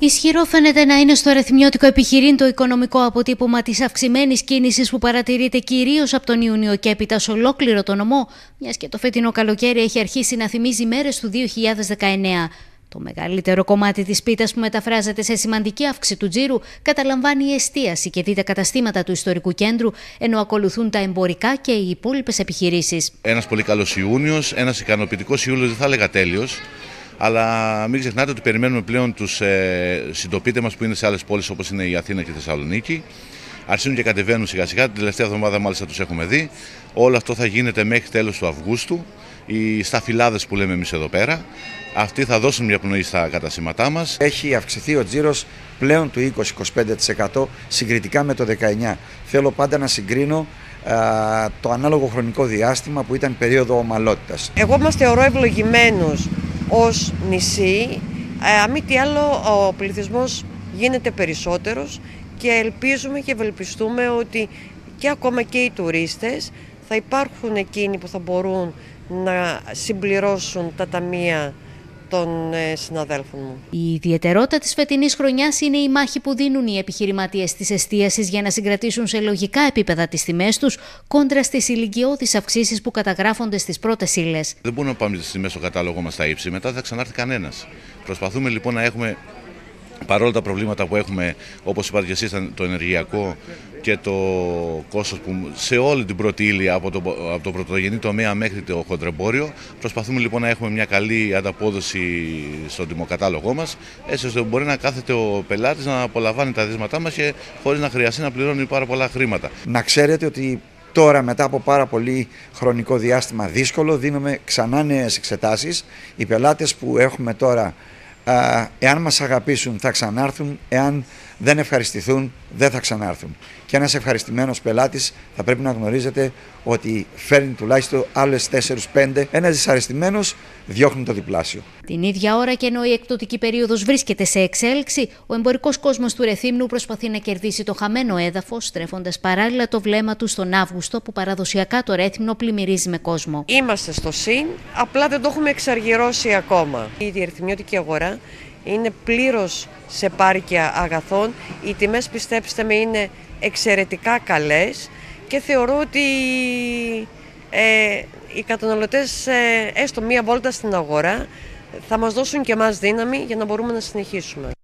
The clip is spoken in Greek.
Ισχυρό φαίνεται να είναι στο ρεθμιώτικο επιχειρήν το οικονομικό αποτύπωμα της αυξημένης κίνησης που παρατηρείται κυρίως από τον Ιούνιο και έπειτα σε ολόκληρο τον νομό, μιας και το φετινό καλοκαίρι έχει αρχίσει να θυμίζει μέρες του 2019. Το μεγαλύτερο κομμάτι της πίτας που μεταφράζεται σε σημαντική αύξηση του τζίρου καταλαμβάνει η εστίαση και τα καταστήματα του ιστορικού κέντρου, ενώ ακολουθούν τα εμπορικά και οι υπόλοιπες επιχειρήσεις. Ένας πολύ καλός Ιούνιος, ένας ικανοποιητικός Ιούλιος, δεν θα έλεγα τέλειος. Αλλά μην ξεχνάτε ότι περιμένουμε πλέον τους συντοπίτες μας που είναι σε άλλες πόλεις όπως είναι η Αθήνα και η Θεσσαλονίκη. Αρχίζουν και κατεβαίνουν σιγά σιγά, την τελευταία εβδομάδα μάλιστα τους έχουμε δει. Όλο αυτό θα γίνεται μέχρι τέλος του Αυγούστου. Οι σταφυλάδες που λέμε εμείς εδώ πέρα, αυτοί θα δώσουν μια πνοή στα καταστήματά μας. Έχει αυξηθεί ο τζίρος πλέον του 20-25% συγκριτικά με το 19. Θέλω πάντα να συγκρίνω το ανάλογο χρονικό διάστημα που ήταν περίοδο ομαλότητας. Εγώ μας θεωρώ ευλογημένους ως νησί, αν μη τι άλλο ο πληθυσμός γίνεται περισσότερος και ελπίζουμε και ευελπιστούμε ότι και ακόμα και οι τουρίστες θα υπάρχουν εκείνοι που θα μπορούν να συμπληρώσουν τα ταμεία των συναδέλφων μου. Η ιδιαιτερότητα της φετινής χρονιάς είναι η μάχη που δίνουν οι επιχειρηματίες της εστίασης για να συγκρατήσουν σε λογικά επίπεδα τις τιμές τους κόντρα στις ηλικιώδεις αυξήσεις που καταγράφονται στις πρώτες ύλες. Δεν μπορούμε να πάμε τις τιμές στο κατάλογο μας στα ύψη, μετά θα ξανάρθει κανένας. Προσπαθούμε λοιπόν να έχουμε, παρόλα τα προβλήματα που έχουμε, όπως είπατε και εσείς, το ενεργειακό και το κόστος που σε όλη την πρώτη ύλη από το πρωτογενή τομέα μέχρι το χοντρεμπόριο, προσπαθούμε λοιπόν να έχουμε μια καλή ανταπόδοση στον τιμοκατάλογό μας, έτσι ώστε μπορεί να κάθεται ο πελάτης να απολαμβάνει τα δίσματά μας και χωρίς να χρειαστεί να πληρώνει πάρα πολλά χρήματα. Να ξέρετε ότι τώρα, μετά από πάρα πολύ χρονικό διάστημα δύσκολο, δίνουμε ξανά νέες εξετάσεις. Οι πελάτες που έχουμε τώρα, εάν μας αγαπήσουν θα ξανάρθουν, εάν δεν ευχαριστηθούν δεν θα ξανάρθουν. Και ένας ευχαριστημένος πελάτης θα πρέπει να γνωρίζετε ότι φέρνει τουλάχιστον άλλες 4-5. Ένας δυσαρεστημένος διώχνει το διπλάσιο. Την ίδια ώρα και ενώ η εκπτωτική περίοδος βρίσκεται σε εξέλιξη, ο εμπορικός κόσμος του Ρεθύμνου προσπαθεί να κερδίσει το χαμένο έδαφος, στρέφοντας παράλληλα το βλέμμα του στον Αύγουστο που παραδοσιακά το Ρέθυμνο πλημμυρίζει με κόσμο. Είμαστε στο συν, απλά δεν το έχουμε εξαργυρώσει ακόμα. Η διερθυμιώτικη αγορά είναι πλήρως σε πάρκια αγαθών. Οι τιμές, πιστέψτε με, είναι εξαιρετικά καλές και θεωρώ ότι οι καταναλωτές, έστω μία βόλτα στην αγορά, θα μας δώσουν και εμάς δύναμη για να μπορούμε να συνεχίσουμε.